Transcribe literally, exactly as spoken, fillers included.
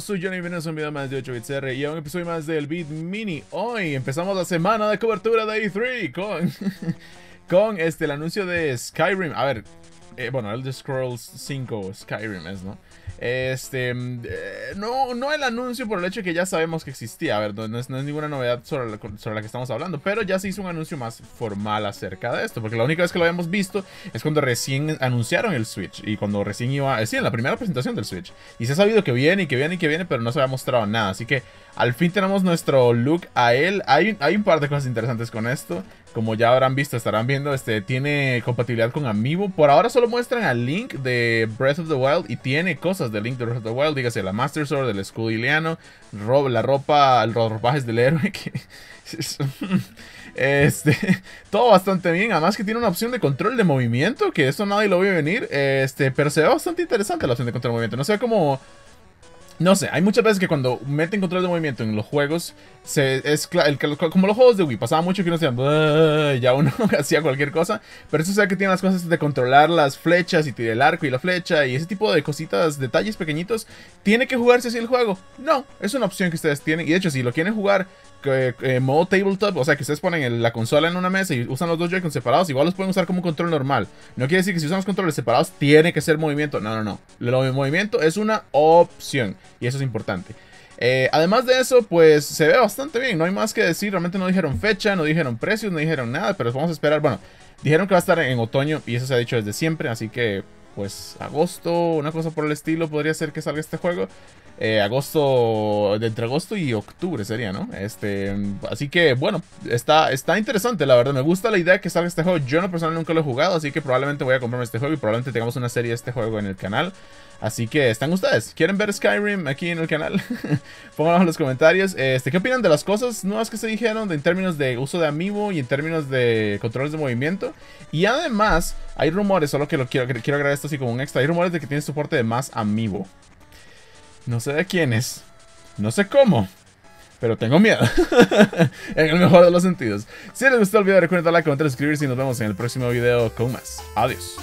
Soy Johnny, bienvenidos a un video más de ocho bit C R y a un episodio más del Bit Mini. Hoy empezamos la semana de cobertura de E tres con, con este, el anuncio de Skyrim. A ver, eh, bueno, Elder Scrolls cinco, Skyrim es, ¿no? Este, eh, no, no el anuncio por el hecho de que ya sabemos que existía. A ver, no, no, es, no es ninguna novedad sobre la, sobre la que estamos hablando, pero ya se hizo un anuncio más formal acerca de esto, porque la única vez que lo habíamos visto es cuando recién anunciaron el Switch, y cuando recién iba, eh, sí, en la primera presentación del Switch, y se ha sabido que viene, y que viene, y que viene, pero no se había mostrado nada, así que al fin tenemos nuestro look a él. Hay, hay un par de cosas interesantes con esto, como ya habrán visto, estarán viendo, este, tiene compatibilidad con Amiibo. Por ahora solo muestran al Link de Breath of the Wild, y tiene cosas del Link de Breath of the Wild, dígase la Master Sword, del Scudiliano, ro la ropa, los ropajes del héroe, que... Este, todo bastante bien, además que tiene una opción de control de movimiento, que eso nadie lo vio venir, este, pero se ve bastante interesante la opción de control de movimiento, no sé cómo... No sé, hay muchas veces que cuando meten control de movimiento en los juegos, se, es el, como los juegos de Wii, pasaba mucho que uno decía, ya uno hacía cualquier cosa, pero eso sea que tiene las cosas de controlar las flechas y tirar el arco y la flecha y ese tipo de cositas, detalles pequeñitos. ¿Tiene que jugarse así el juego? No, es una opción que ustedes tienen, y de hecho si lo quieren jugar eh, eh, modo tabletop, o sea que ustedes ponen el, la consola en una mesa y usan los dos Joy-Con separados, igual los pueden usar como un control normal. No quiere decir que si usan los controles separados tiene que ser movimiento, no, no, no, el movimiento es una opción. Y eso es importante. Eh, además de eso, pues se ve bastante bien. No hay más que decir. Realmente no dijeron fecha, no dijeron precios, no dijeron nada. Pero vamos a esperar. Bueno, dijeron que va a estar en otoño. Y eso se ha dicho desde siempre. Así que, pues, agosto, una cosa por el estilo. Podría ser que salga este juego. Eh, agosto, entre agosto y octubre sería, ¿no? Este, así que, bueno, está, está interesante, la verdad. Me gusta la idea de que salga este juego. Yo, no personalmente, nunca lo he jugado. Así que probablemente voy a comprarme este juego. Y probablemente tengamos una serie de este juego en el canal. Así que están ustedes. ¿Quieren ver Skyrim aquí en el canal? Pónganlo en los comentarios. Este, ¿Qué opinan de las cosas nuevas que se dijeron en términos de uso de Amiibo y en términos de controles de movimiento? Y además, hay rumores, solo que lo quiero, quiero agregar esto así como un extra. Hay rumores de que tiene soporte de más Amiibo. No sé de quién es. No sé cómo. Pero tengo miedo. En el mejor de los sentidos. Si les gustó el video, recuerden darle a comentar, suscribirse y nos vemos en el próximo video con más. Adiós.